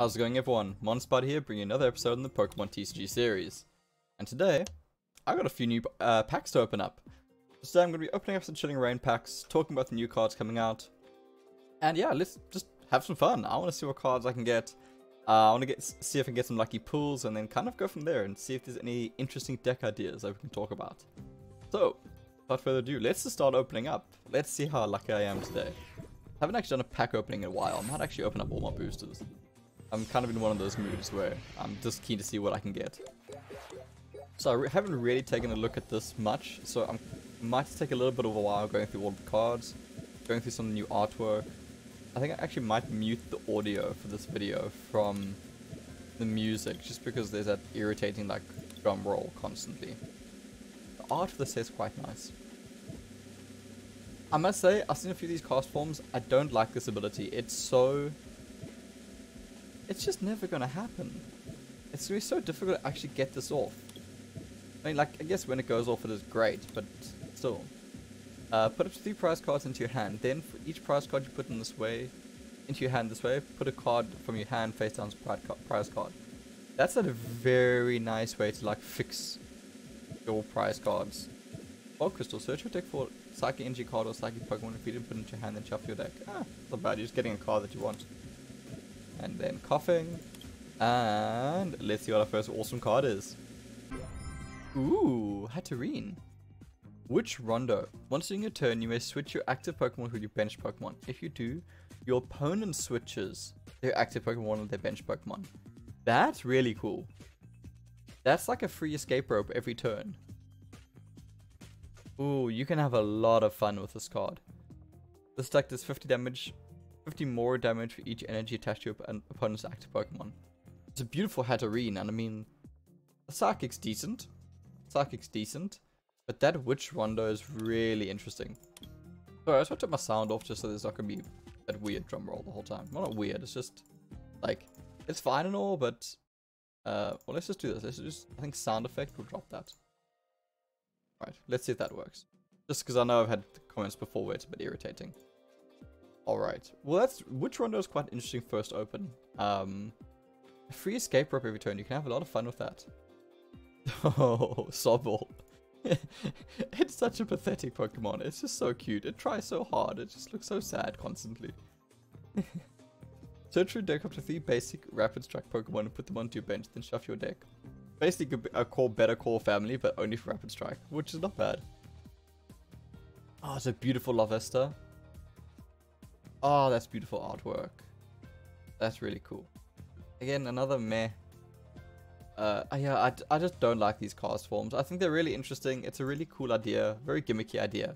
How's it going, everyone? MountainSpyder here, bringing another episode in the Pokemon TCG series. And today, I got a few new packs to open up. So today I'm going to be opening up some Chilling Reign packs, talking about the new cards coming out. And yeah, let's just have some fun. I want to see what cards I can get. I want to see if I can get some lucky pulls and then kind of go from there and see if there's any interesting deck ideas that we can talk about. So, without further ado, let's just start opening up. Let's see how lucky I am today. I haven't actually done a pack opening in a while. I might actually open up all my boosters. I'm kind of in one of those moods where I'm just keen to see what I can get. So I haven't really taken a look at this much, so I might take a little bit of a while going through all the cards, going through some new artwork. I think I actually might mute the audio for this video from the music, just because there's that irritating like drum roll constantly. The art of this is quite nice. I must say, I've seen a few of these Castforms. I don't like this ability. It's just never going to happen. It's going to be so difficult to actually get this off. I mean, like, I guess when it goes off it is great, but still. Put up to 3 prize cards into your hand. Then for each prize card you put into your hand this way, put a card from your hand face down as a prize card. That's a very nice way to, like, fix your prize cards. Fog Crystal. Search your deck for Psychic Energy card or Psychic Pokemon. If you didn't put it into your hand, then shuffle your deck. Ah, not bad. You're just getting a card that you want. And then coughing, and let's see what our first awesome card is. Ooh, Hatterene. Witch Rondo. Once during your turn, you may switch your active Pokemon with your bench Pokemon. If you do, your opponent switches their active Pokemon with their bench Pokemon. That's really cool. That's like a free escape rope every turn. Ooh, you can have a lot of fun with this card. This deck does 50 damage. 50 more damage for each energy attached to your opponent's active Pokemon. It's a beautiful Hatterene, and I mean, the Psychic's decent. But that Witch Rondo is really interesting. Sorry, I just want to turn my sound off just so there's not going to be that weird drum roll the whole time. Well, not weird, it's just, like, it's fine and all, but, well, let's just do this. Let's just, I think sound effect will drop that. Alright, let's see if that works. Just because I know I've had comments before where it's a bit irritating. Alright, well that's, Witch Rondo is quite interesting first open. A free escape rope every turn, you can have a lot of fun with that. Oh, Sobble. It's such a pathetic Pokemon, it's just so cute, it tries so hard, it just looks so sad constantly. Search your deck up to 3 basic Rapid Strike Pokemon and put them onto your bench, then shuffle your deck. Basically a better core family, but only for Rapid Strike, which is not bad. Oh, it's a beautiful Lavesta. Oh, that's beautiful artwork. That's really cool. Again, another meh. Yeah, I just don't like these Castforms. I think they're really interesting. It's a really cool idea. Very gimmicky idea.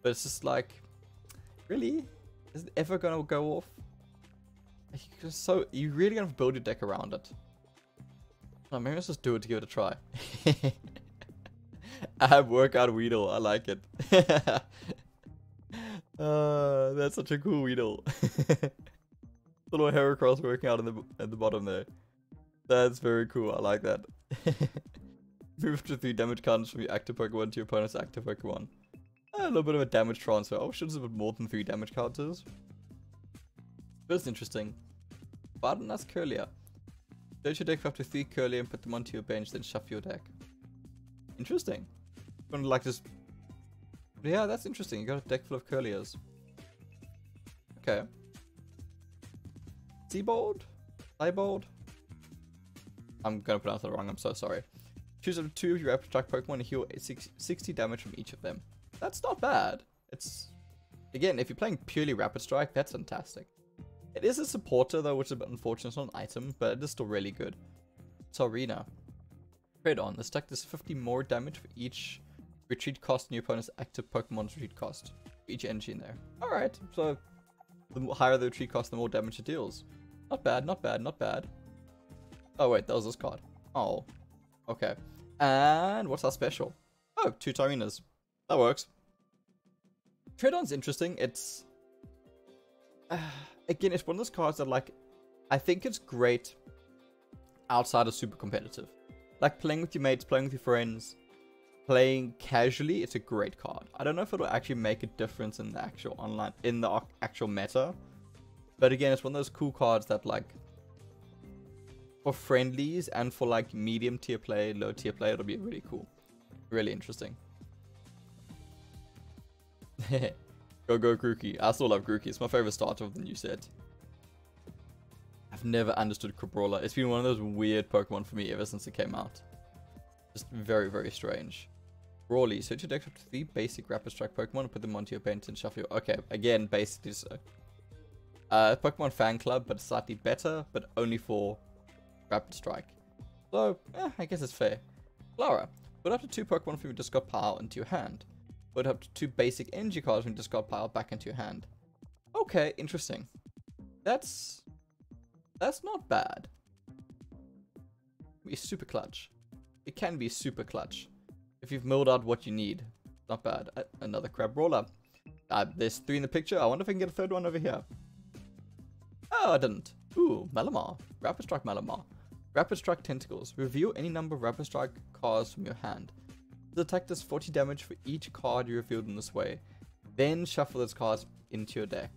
But it's just like, really? Is it ever going to go off? So, you're really going to build your deck around it. No, maybe let's just do it to give it a try. I have Workout Weedle. I like it. That's such a cool Weedle. Little Heracross working out in at the bottom there. That's very cool. I like that. Move to 3 damage counters from your active Pokemon to your opponent's active Pokemon. A little bit of a damage transfer. I wish it was a bit more than 3 damage counters. That's interesting. But that's Curlier. Search your deck for up to 3 Curlier and put them onto your bench, then shuffle your deck. Interesting. I'm gonna like this. Yeah, that's interesting. You got a deck full of Curliers. Okay. Seabolt? Celebi? I'm gonna pronounce that wrong, I'm so sorry. Choose up to 2 of your Rapid Strike Pokemon and heal 60 damage from each of them. That's not bad. It's, again, if you're playing purely Rapid Strike, that's fantastic. It is a supporter though, which is a bit unfortunate. It's not an item, but it is still really good. Torina. Treadon. This deck does 50 more damage for each retreat cost and your opponent's active Pokemon's retreat cost. Each energy in there. Alright, so the higher the retreat cost, the more damage it deals. Not bad, not bad, not bad. Oh wait, that was this card. Oh. Okay. And what's our special? Oh, 2 Tyrenas. That works. Treadon's interesting. It's... again, it's one of those cards that, like, I think it's great outside of super competitive. Like, playing with your mates, playing with your friends... Playing casually, it's a great card. I don't know if it'll actually make a difference in the actual meta, but again, it's one of those cool cards that, like, for friendlies and for like medium tier play, low tier play, it'll be really cool. Really interesting. Go, go, Grookey. I still love Grookey. It's my favorite starter of the new set. I've never understood Crabrawler. It's been one of those weird Pokemon for me ever since it came out. Just very, very strange. Brawly. Search your deck up to 3 basic Rapid Strike Pokemon and put them onto your bench and shuffle your... Okay, again, basically so. Pokemon Fan Club, but slightly better, but only for Rapid Strike. So, I guess it's fair. Clara. Put up to 2 Pokemon from your discard pile into your hand. Put up to 2 basic energy cards from your discard pile back into your hand. Okay, interesting. That's not bad. It's super clutch. It can be super clutch. If you've milled out what you need, not bad. Another Crabrawler. There's 3 in the picture. I wonder if I can get a 3rd one over here. Oh, I didn't. Ooh, Malamar. Rapid Strike Malamar. Rapid Strike Tentacles. Reveal any number of Rapid Strike cards from your hand. The attack does 40 damage for each card you revealed in this way. Then shuffle those cards into your deck.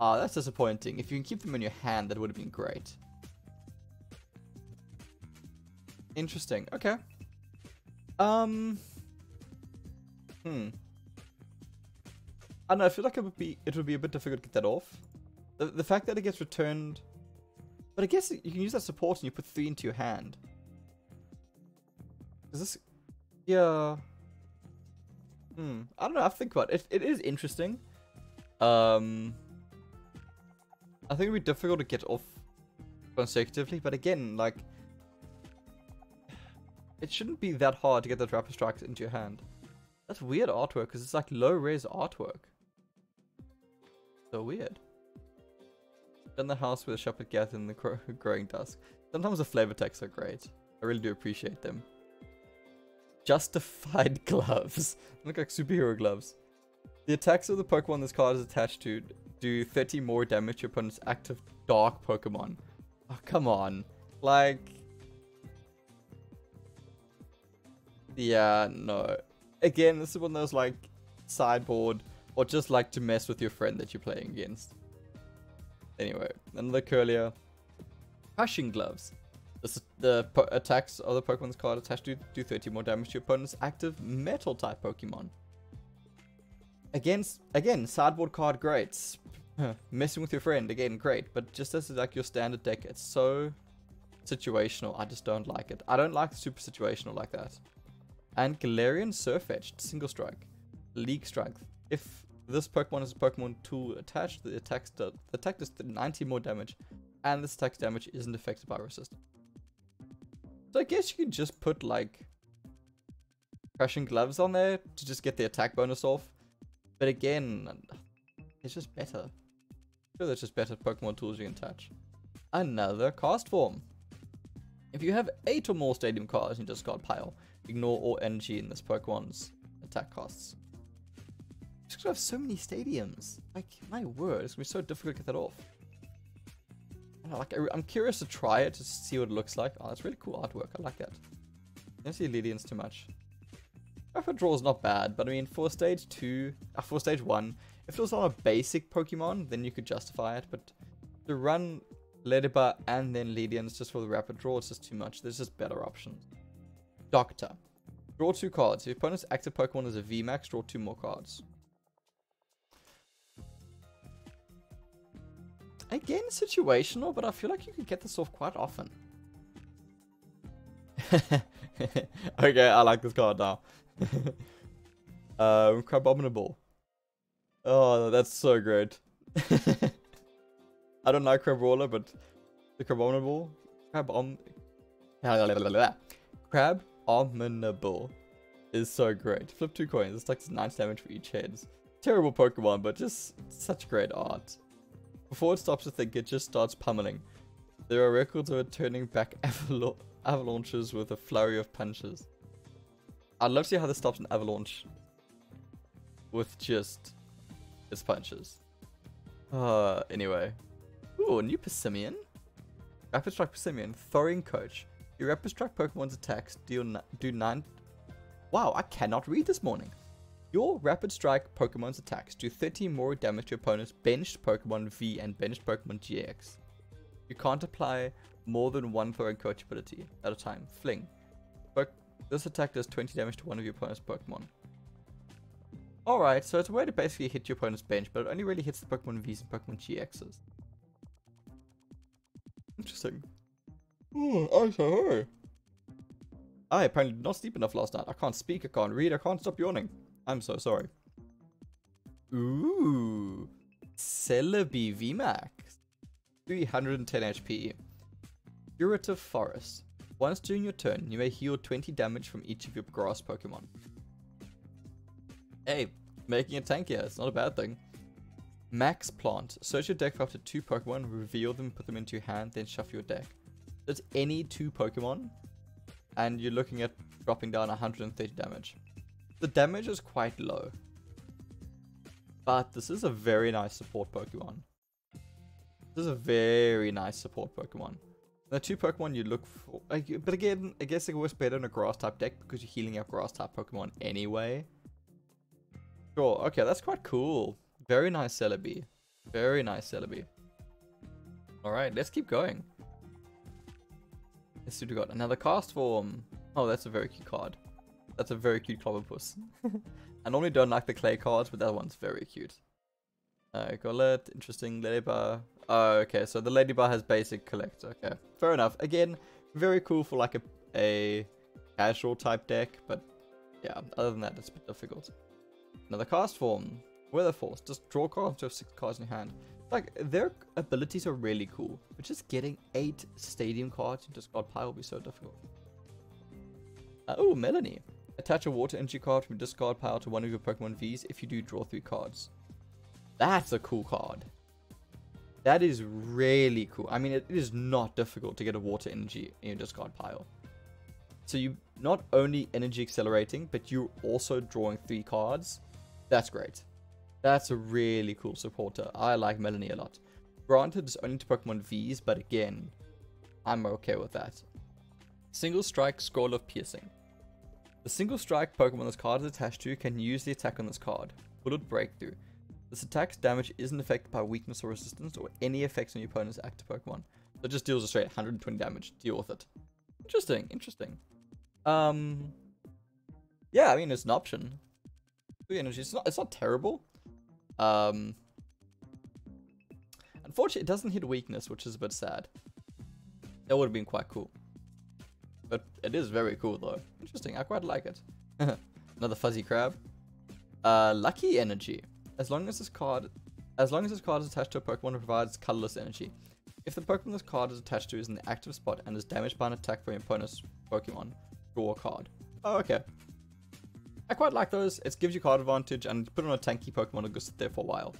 Ah, that's disappointing. If you can keep them in your hand, that would have been great. Interesting. Okay. I don't know, I feel like it would be a bit difficult to get that off. The fact that it gets returned, but I guess you can use that support and you put 3 into your hand. Is this, yeah. I don't know, I have to think about it. It is interesting. I think it'd be difficult to get off consecutively, but again, like, it shouldn't be that hard to get those Rapid Strikes into your hand. That's weird artwork, because it's like low-res artwork. So weird. In the house with a shepherd gath in the growing dusk. Sometimes the flavor texts are great. I really do appreciate them. Justified gloves. Look like superhero gloves. The attacks of the Pokemon this card is attached to do 30 more damage to your opponent's active dark Pokemon. Oh, come on. Like... yeah, no. Again, this is one of those like sideboard or just like to mess with your friend that you're playing against. Anyway, another Curlier. Hushing gloves. This is the attacks of the Pokemon's card attached to do 30 more damage to your opponent's active metal type Pokemon. Again, sideboard card, great. Messing with your friend, again, great. But just as like your standard deck, it's so situational. I just don't like it. I don't like super situational like that. And Galarian Sirfetch'd, Single Strike, League Strength. If this Pokemon is a Pokemon tool attached, the attack does 90 more damage, and this attack's damage isn't affected by resist. So I guess you can just put like Crashing Gloves on there to just get the attack bonus off. But again, it's just better. I'm sure there's just better Pokemon tools you can touch. Another Castform. If you have 8 or more stadium cards in your discard pile, ignore all energy in this Pokemon's attack costs. Just because I have so many stadiums. Like, my word, it's going to be so difficult to get that off. I know, like, I'm curious to try it to see what it looks like. Oh, that's really cool artwork. I like that. I don't see Ledian's too much. Rapid Draw is not bad, but I mean, for stage 2, for stage 1, if it was on a basic Pokemon, then you could justify it, but to run Ledyba and then Ledian's just for the Rapid Draw, it's just too much. There's just better options. Doctor. Draw 2 cards. If your opponent's active Pokemon is a VMAX, draw 2 more cards. Again, situational, but I feel like you can get this off quite often. Okay, I like this card now. Crabominable. Oh, that's so great. I don't like Crabrawler, but the Crabominable. Crabominable is so great. Flip 2 coins. This takes 9 damage for each head. Terrible Pokemon, but just such great art. Before it stops to think, it just starts pummeling. There are records of it turning back avalanches with a flurry of punches. I'd love to see how this stops an avalanche with just its punches. Anyway. Ooh, a new Passimian. Rapid Strike Passimian. Throwing Coach. Your Rapid Strike Pokemon's attacks do 9... Wow, I cannot read this morning. Your Rapid Strike Pokemon's attacks do 30 more damage to your opponent's benched Pokemon V and benched Pokemon GX. You can't apply more than one Throwing Coach ability at a time. Fling. But this attack does 20 damage to one of your opponent's Pokemon. Alright, so it's a way to basically hit your opponent's bench, but it only really hits the Pokemon Vs and Pokemon GXs. Interesting. Oh, I'm so hungry. I apparently did not sleep enough last night. I can't speak, I can't read, I can't stop yawning. I'm so sorry. Ooh. Celebi VMAX. 310 HP. Curative Forest. Once during your turn, you may heal 20 damage from each of your grass Pokemon. Hey, making it tankier, it's not a bad thing. Max Plant. Search your deck for up to 2 Pokemon, reveal them, put them into your hand, then shuffle your deck. That's any 2 Pokemon, and you're looking at dropping down 130 damage. The damage is quite low, but this is a very nice support Pokemon. This is a very nice support Pokemon. The 2 Pokemon you look for, but again, I guess it works better in a Grass-type deck because you're healing up Grass-type Pokemon anyway. Sure, okay, that's quite cool. Very nice Celebi. Very nice Celebi. Alright, let's keep going. Let's see what we got. Another Castform. Oh, that's a very cute card. That's a very cute Clobberpuss. I normally don't like the clay cards, but that one's very cute. Golett, interesting. Ledyba. Oh, okay, so the Ledyba has basic collect. Okay, fair enough. Again, very cool for like a casual type deck, but yeah, other than that, it's a bit difficult. Another Castform. Weather Force. Just draw cards to have 6 cards in your hand. Like, their abilities are really cool, but just getting 8 stadium cards in discard pile will be so difficult. Oh, Melanie. Attach a water energy card from your discard pile to one of your Pokemon Vs. If you do, draw 3 cards. That's a cool card. That is really cool. I mean, it is not difficult to get a water energy in your discard pile. So you not only energy accelerating, but you're also drawing 3 cards. That's great. That's a really cool supporter. I like Melanie a lot. Granted, it's only to Pokemon Vs, but again, I'm okay with that. Single Strike, Scroll of Piercing. The Single Strike Pokemon this card is attached to can use the attack on this card. Bullet Breakthrough. This attack's damage isn't affected by weakness or resistance or any effects on your opponent's active Pokemon. So it just deals a straight 120 damage. Deal with it. Interesting, interesting. Yeah, I mean, it's an option. It's not terrible. Unfortunately, it doesn't hit weakness, which is a bit sad. That would have been quite cool. But it is very cool, though. Interesting, I quite like it. Another fuzzy crab. Lucky Energy. As long as this card is attached to a Pokemon, it provides colorless energy. If the Pokemon this card is attached to is in the active spot and is damaged by an attack from your opponent's Pokemon, draw a card. Oh, okay. I quite like those. It gives you card advantage, and put on a tanky Pokemon and go sit there for a while.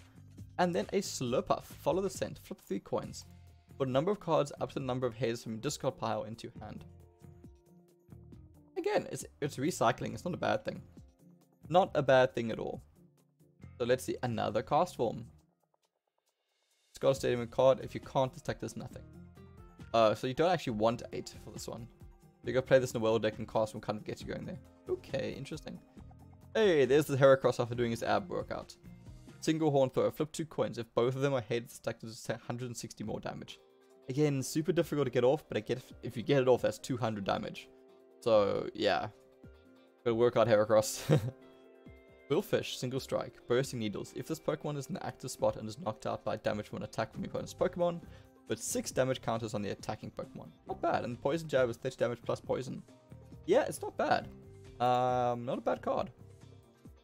And then a Slurpuff. Follow the scent. Flip 3 coins. Put a number of cards up to the number of hairs from your discard pile into your hand. Again, it's recycling. It's not a bad thing. Not a bad thing at all. So let's see. Another Castform. Discard a stadium card. If you can't detect, there's nothing. So you don't actually want 8 for this one. You go play this in a world deck and Castform kind of gets you going there. Okay, interesting. Hey, there's the Heracross after doing his ab workout. Single Horn Thrower, flip 2 coins. If both of them are heads, stack to 160 more damage. Again, super difficult to get off, but if you get it off, that's 200 damage. So, yeah. Good workout, Heracross. Willfish, Single Strike, Bursting Needles. If this Pokemon is in the active spot and is knocked out by damage from an attack from your opponent's Pokemon, but 6 damage counters on the attacking Pokemon. Not bad, and the Poison Jab is 30 damage plus Poison. Yeah, it's not bad. Not a bad card.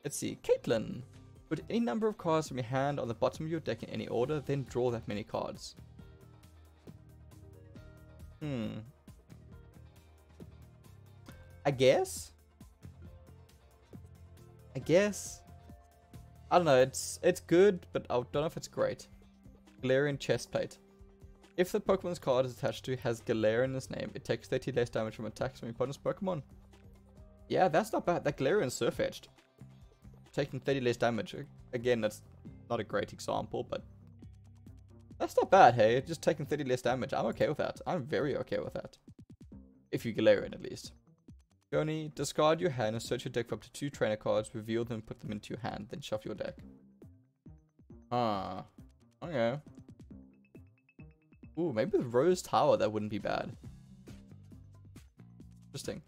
Let's see, Caitlyn. Put any number of cards from your hand on the bottom of your deck in any order, then draw that many cards. I guess. I don't know, it's good, but I don't know if it's great. Galarian Chestplate. If the Pokemon's card is attached to has Galarian in its name, it takes 30 less damage from attacks from your opponent's Pokemon. Yeah, that's not bad. That Galarian Sirfetch'd. Taking 30 less damage. Again, that's not a great example, but that's not bad, hey? Just taking 30 less damage. I'm okay with that. I'm very okay with that. If you Galarian, at least. Goni, discard your hand and search your deck for up to 2 trainer cards. Reveal them and put them into your hand. Then shuffle your deck. Okay. Ooh, maybe with Rose Tower, that wouldn't be bad. Interesting.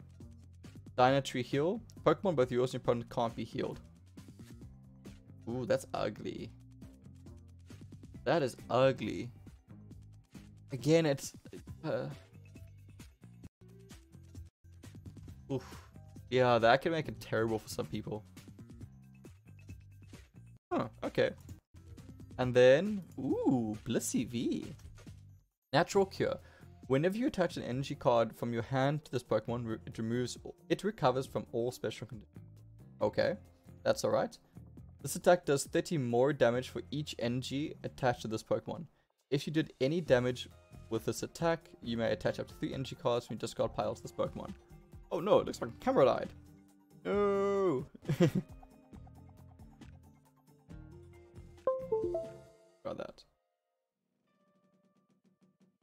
Dynatree heal. Pokemon both yours and your opponent can't be healed. Ooh, that's ugly. That is ugly. Again, it's... Oof. Yeah, that can make it terrible for some people. Huh, okay. And then... Ooh, Blissey V. Natural Cure. Whenever you attach an energy card from your hand to this Pokemon, it removes... It recovers from all special conditions. Okay, that's alright. This attack does 30 more damage for each energy attached to this Pokemon. If you did any damage with this attack, you may attach up to 3 energy cards from your discard pile to this Pokemon. Oh no, it looks like a camera died. No! Got that.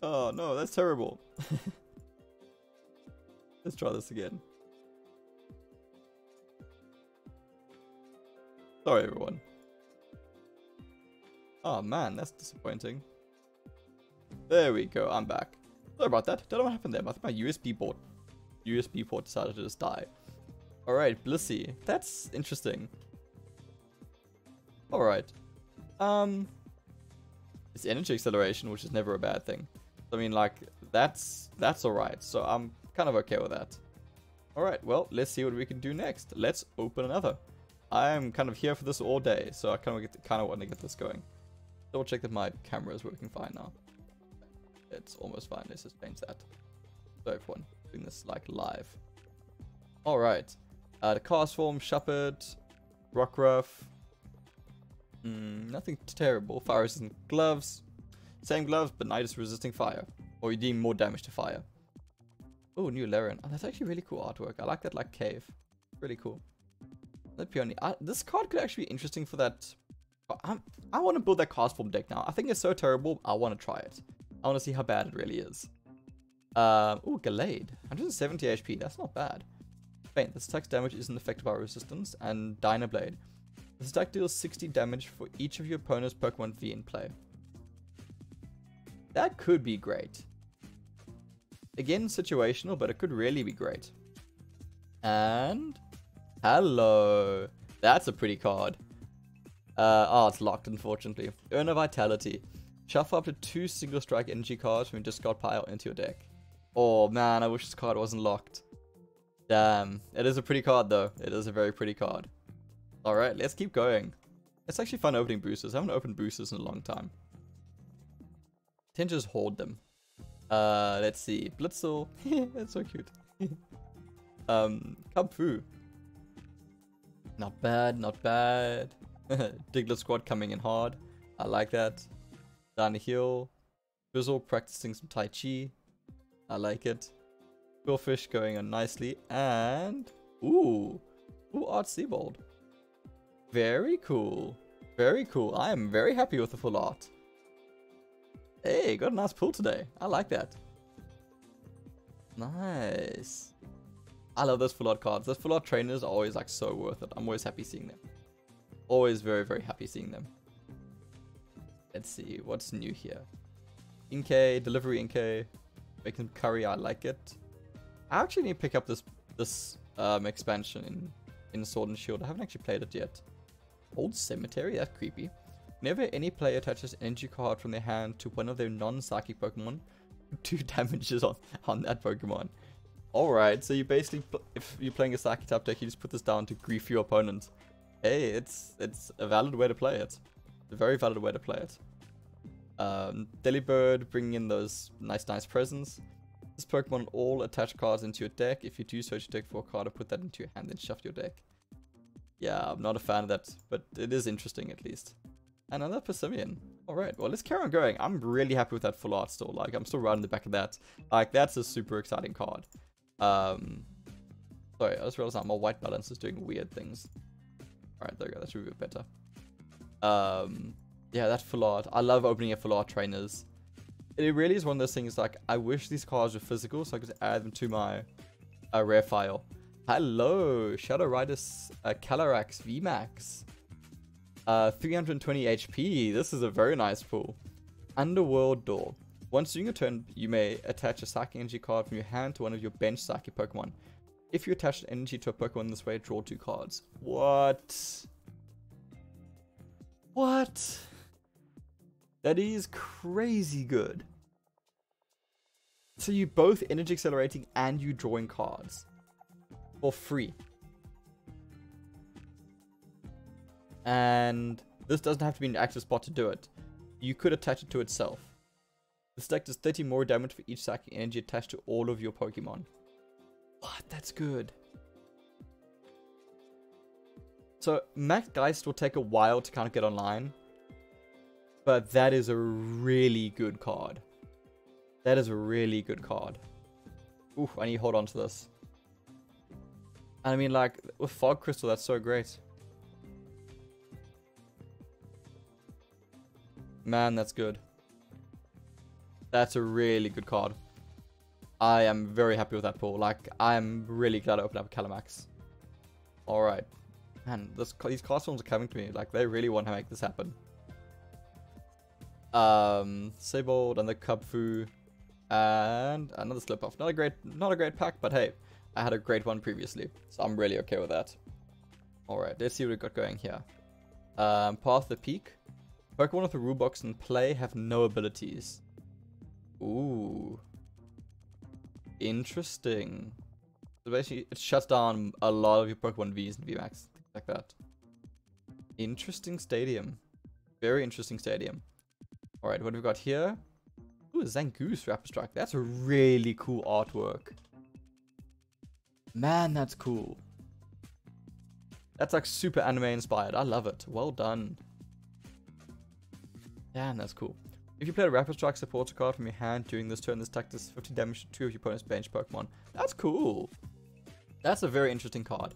Oh no, that's terrible. Let's try this again. Sorry, everyone. Oh man, that's disappointing. There we go, I'm back. Sorry about that. Don't know what happened there. I think my USB port decided to just die. Alright, Blissey. That's interesting. Alright. It's energy acceleration, which is never a bad thing. I mean, like, that's alright. So I'm kind of okay with that. Alright, well, let's see what we can do next. Let's open another. I'm kind of here for this all day, so I kind of want to get this going. Double check that my camera is working fine now. It's almost fine. Let's just change that. So everyone, doing this like live. All right, the Castform, Shepherd, Rockruff. Nothing terrible. Fire-resistant gloves, same gloves, but now just resisting fire, or you deal more damage to fire. Oh, new Lairon. Oh, that's actually really cool artwork. I like that, like cave. Really cool. That Peony. This card could actually be interesting for that. I want to build that Castform deck now. I think it's so terrible. I want to try it. I want to see how bad it really is. Oh, Gallade. 170 HP. That's not bad. Faint. This attack's damage isn't affected by resistance. And Dynablade. This attack deals 60 damage for each of your opponent's Pokemon V in play. That could be great. Again, situational, but it could really be great. And... Hello. That's a pretty card. Oh, it's locked, unfortunately. Earn a Vitality. Shuffle up to 2 Single Strike energy cards from your discard pile into your deck. Oh, man, I wish this card wasn't locked. Damn. It is a pretty card, though. It is a very pretty card. All right, let's keep going. It's actually fun opening boosters. I haven't opened boosters in a long time. Tend to just hoard them. Let's see. Blitzel. That's so cute. Kung Fu. Not bad, not bad. Diglett squad coming in hard. I like that. Down the hill. Bizzle practicing some Tai Chi. I like it. Quillfish going on nicely. And... Ooh. Ooh, Art Seabolt. Very cool. Very cool. I am very happy with the full art. Hey, got a nice pull today. I like that. Nice. I love those full art cards. Those full art trainers are always like so worth it. I'm always happy seeing them. Always very, very happy seeing them. Let's see what's new here. Inkay, delivery Inkay, making curry. I like it. I actually need to pick up this expansion in Sword and Shield. I haven't actually played it yet. Old Cemetery, that's creepy. Whenever any player attaches an energy card from their hand to one of their non-psychic Pokemon, 2 damages on that Pokemon. Alright, so you basically, if you're playing a Psychic type deck, you just put this down to grief your opponent. Hey, it's a valid way to play it. It's a very valid way to play it. Delibird, bringing in those nice presents. This Pokemon all attach cards into your deck. If you do search your deck for a card, put that into your hand and shuffle your deck. Yeah, I'm not a fan of that, but it is interesting at least. Another Passimian. Alright, well, let's carry on going. I'm really happy with that full art still. Like, I'm still right in the back of that. Like, that's a super exciting card. Sorry, I just realized that my white balance is doing weird things. Alright, there we go, that should be a bit better. Yeah, that's full art. I love opening up full art trainers. It really is one of those things, like, I wish these cards were physical so I could add them to my rare file. Hello, Shadow Rider's Calyrex VMAX. 320 HP, this is a very nice pool. Underworld Door. Once during your turn, you may attach a Psychic Energy card from your hand to one of your bench Psychic Pokemon. If you attach energy to a Pokemon this way, draw 2 cards. What? What? That is crazy good. So you both energy accelerating and you drawing cards. For free. And this doesn't have to be an active spot to do it. You could attach it to itself. This deck does 30 more damage for each psychic energy attached to all of your Pokemon. What? That's good. So Max Geist will take a while to kind of get online. But that is a really good card. That is a really good card. Ooh, I need to hold on to this. I mean, like, with Fog Crystal, that's so great. Man, that's good. That's a really good card. I am very happy with that pull. Like, I am really glad I opened up Calamax. Alright. Man, these cast forms are coming to me. Like, they really want to make this happen. Seabolt and the Kubfu. And another slip off. Not a great pack, but hey, I had a great one previously, so I'm really okay with that. Alright, let's see what we got going here. Path the Peak. Pokemon with a rule box in play have no abilities. Ooh. Interesting. So basically it shuts down a lot of your Pokemon Vs and VMAX, things like that. Interesting stadium. Very interesting stadium. Alright, what do we got here? Ooh, Zangoose Rapid Strike. That's a really cool artwork. Man, that's cool. That's like super anime inspired. I love it. Well done. Damn, that's cool. If you play a Rapid Strike supporter card from your hand during this turn, this attack does 50 damage to 2 of your opponent's bench Pokemon. That's cool. That's a very interesting card.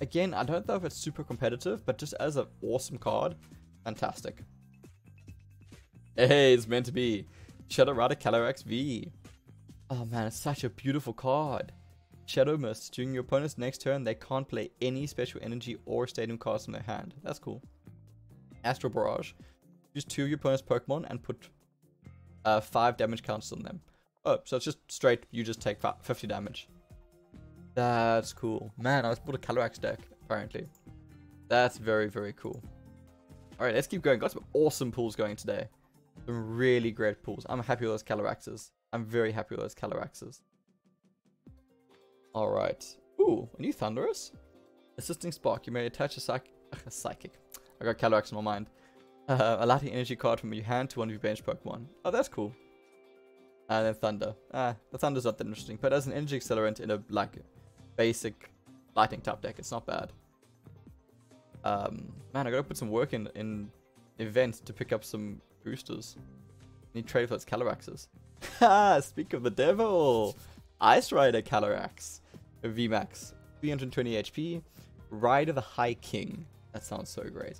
Again, I don't know if it's super competitive, but just as an awesome card, fantastic. Hey, it's meant to be. Shadowrider Calyrex V. Oh man, it's such a beautiful card. Shadow Mist. During your opponent's next turn, they can't play any special energy or stadium cards from their hand. That's cool. Astral Barrage. Choose 2 of your opponent's Pokemon and put 5 damage counts on them. Oh, so it's just straight, you just take 50 damage. That's cool. Man, I was built a Calyrex deck, apparently. That's very, very cool. Alright, let's keep going. Got some awesome pools going today. Some really great pools. I'm happy with those Calyraxes. I'm very happy with those Calyraxes. Alright. Ooh, a new Thunderous. Assisting Spark. You may attach a Psychic. I got Calyrax in my mind. A Lightning Energy card from your hand to one of your bench Pokemon. Oh, that's cool. And then Thunder. The Thunder's not that interesting, but as an energy accelerant in a, like, basic Lightning type deck, it's not bad. Man, I gotta put some work in events to pick up some boosters. Need trade for those Calyraxes. Ha! Speak of the devil! Ice Rider Calyrex. VMAX. 320 HP. Ride of the High King. That sounds so great.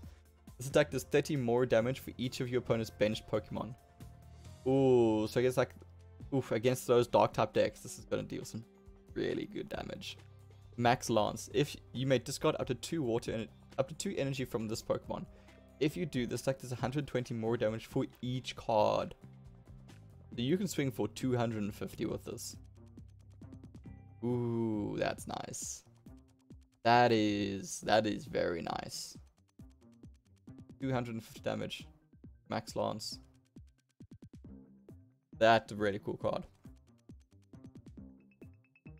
This attack does 30 more damage for each of your opponent's bench Pokemon. Ooh, so I guess like... Oof, against those Dark-type decks, this is going to deal some really good damage. Max Lance. If you may discard up to 2 water and up to 2 energy from this Pokemon. If you do, this attack does 120 more damage for each card. So you can swing for 250 with this. Ooh, that's nice. That is very nice. 250 damage. Max Lance. That's a really cool card.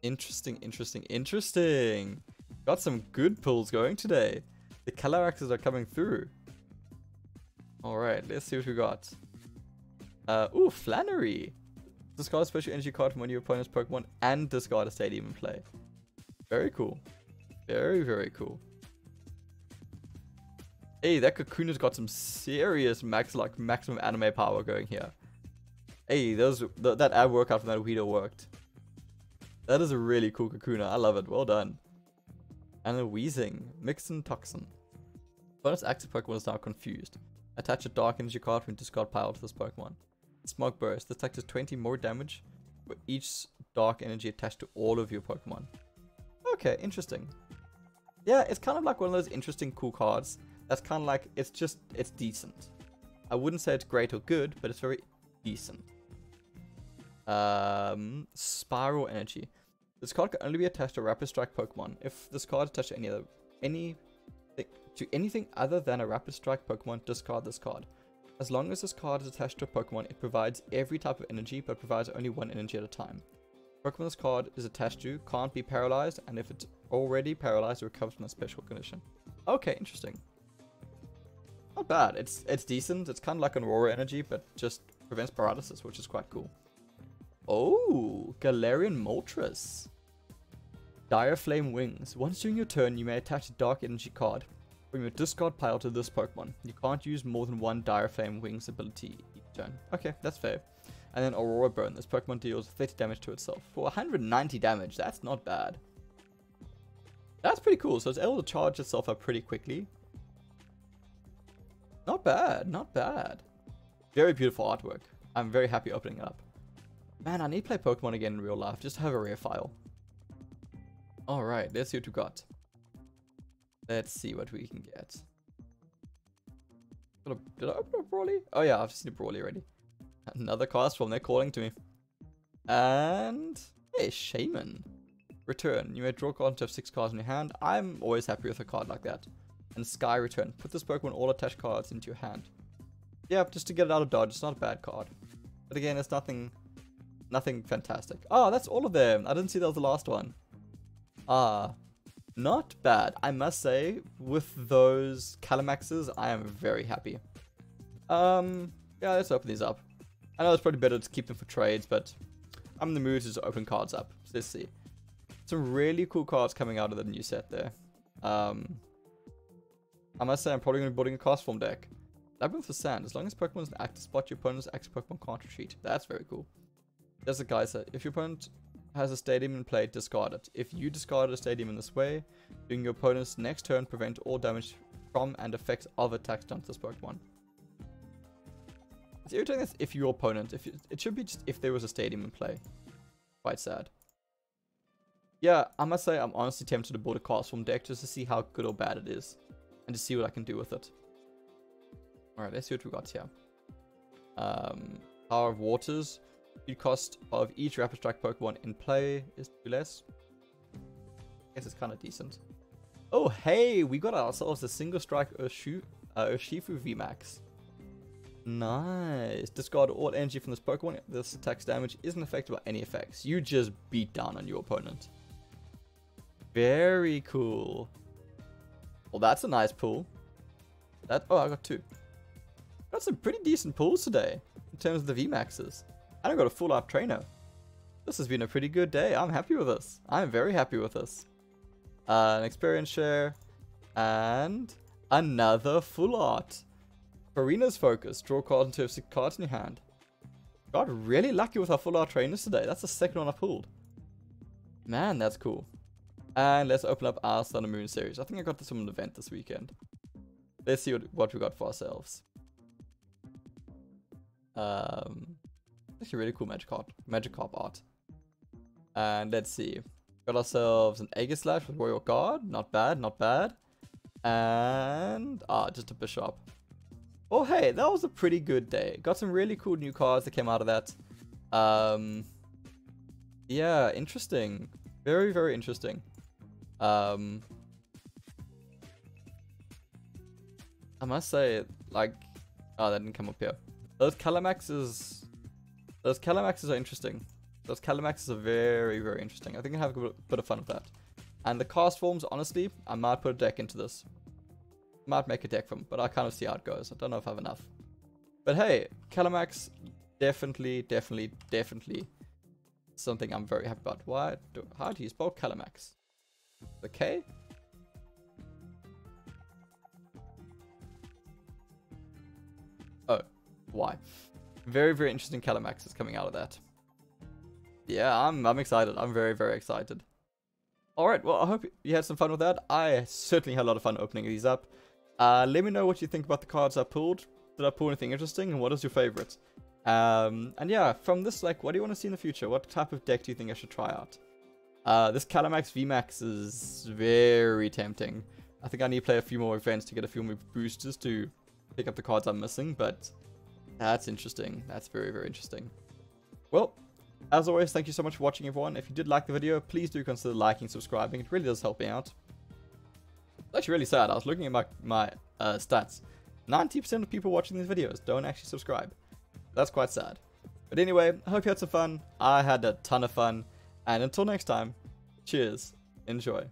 Interesting, interesting, interesting. Got some good pulls going today. The Calyraxes are coming through. Alright, let's see what we got. Ooh, Flannery. Discard a special energy card from one of your opponent's Pokemon and discard a stadium in play. Very cool. Very, very cool. Hey, that Cocooner's got some serious maximum anime power going here. Hey, that ab workout from that Weedle worked. That is a really cool Cocooner. I love it. Well done. And the Wheezing. Mixin Toxin. Bonus active Pokemon is now confused. Attach a Dark Energy card from discard pile to this Pokemon. Smog Burst. This attack does 20 more damage for each Dark Energy attached to all of your Pokemon. Okay, interesting. Yeah, it's kind of like one of those interesting cool cards. That's kind of like, it's decent. I wouldn't say it's great or good, but it's very decent. Spiral Energy. This card can only be attached to Rapid Strike Pokemon. If this card is attached to anything other than a Rapid Strike Pokemon, discard this card. As long as this card is attached to a Pokemon, it provides every type of energy, but provides only one energy at a time. Pokemon this card is attached to can't be paralyzed, and if it's already paralyzed, it recovers from a special condition. Okay, interesting. Not bad. It's decent. It's kind of like an Aurora Energy, but just prevents paralysis, which is quite cool. Oh, Galarian Moltres. Dire Flame Wings. Once during your turn, you may attach a Dark Energy card from your discard pile to this Pokemon. You can't use more than one Dire Flame Wings ability each turn. Okay, that's fair. And then Aurora Burn. This Pokemon deals 30 damage to itself. For 190 damage, that's not bad. That's pretty cool. So it's able to charge itself up pretty quickly. Not bad, not bad. Very beautiful artwork. I'm very happy opening it up. Man, I need to play Pokemon again in real life. Just have a rare file. Alright, let's see what we got. Let's see what we can get. Did I open up Brawly? Oh yeah, I've seen a Brawly already. Another Castform, they're calling to me. And... hey, Shaman. Return. You may draw cards to have 6 cards in your hand. I'm always happy with a card like that. And Sky Return. Put this Pokemon all attached cards into your hand. Yeah, just to get it out of dodge. It's not a bad card. But again, it's nothing fantastic. Oh, that's all of them. I didn't see that was the last one. Not bad. I must say, with those Calamaxes, I am very happy. Yeah, let's open these up. I know it's probably better to keep them for trades, but I'm in the mood to just open cards up. So let's see. Some really cool cards coming out of the new set there. I must say, I'm probably going to be building a Castform deck. Labyrinth of Sand. As long as Pokemon is an active spot, your opponent's active Pokemon can't retreat. That's very cool. There's a Geyser. If your opponent has a stadium in play, discard it. If you discard a stadium in this way, during your opponent's next turn, prevent all damage from and effects of attacks done to this Pokemon. It's irritating this if your opponent. It should be just if there was a stadium in play. Quite sad. Yeah, I must say I'm honestly tempted to build a Castform deck just to see how good or bad it is. And to see what I can do with it. Alright, let's see what we got here. Power of Waters. The cost of each Rapid Strike Pokemon in play is 2 less. I guess it's kind of decent. Oh, hey! We got ourselves a Single Strike Urshifu VMAX. Nice! Discard all energy from this Pokemon. This attack's damage isn't affected by any effects. You just beat down on your opponent. Very cool. Well, that's a nice pool. Oh, I got 2. Got some pretty decent pools today in terms of the VMAXs. And I got a full art trainer. This has been a pretty good day. I'm happy with this. I'm very happy with this. An experience share and another full art. Torina's Focus. Draw cards until you have 6 cards in your hand. Got really lucky with our full art trainers today. That's the second one I pulled. Man, that's cool. And let's open up our Sun and Moon series. I think I got this from an event this weekend. Let's see what we got for ourselves. Actually really cool Magikarp art. And let's see. Got ourselves an Aegislash with Royal Guard. Not bad, not bad. And... ah, just a Bishop. Oh hey, that was a pretty good day. Got some really cool new cards that came out of that. Yeah, interesting. Very, very interesting. I must say, like... oh, that didn't come up here. Those Calamaxes are interesting. Those Calamaxes are very, very interesting. I think I have a bit of fun with that. And the Castforms, honestly, I might put a deck into this. Might make a deck from, but I kind of see how it goes. I don't know if I have enough. But hey, Calamax, definitely something I'm very happy about. How do you spell Calamax? The K? Oh, Y. Very, very interesting Calamax is coming out of that. Yeah, I'm excited. I'm very, very excited. Alright, well, I hope you had some fun with that. I certainly had a lot of fun opening these up. Let me know what you think about the cards I pulled. Did I pull anything interesting? And what is your favorite? And yeah, from this, like, what do you want to see in the future? What type of deck do you think I should try out? This Calamax VMAX is very tempting. I think I need to play a few more events to get a few more boosters to pick up the cards I'm missing, but... that's interesting. That's very, very interesting. Well, As always, thank you so much for watching, everyone. If you did like the video, please do consider liking, subscribing. It really does help me out. It's actually really sad. I was looking at my stats. 90% of people watching these videos don't actually subscribe. That's quite sad. But anyway, I hope you had some fun. I had a ton of fun. And until next time, cheers. Enjoy.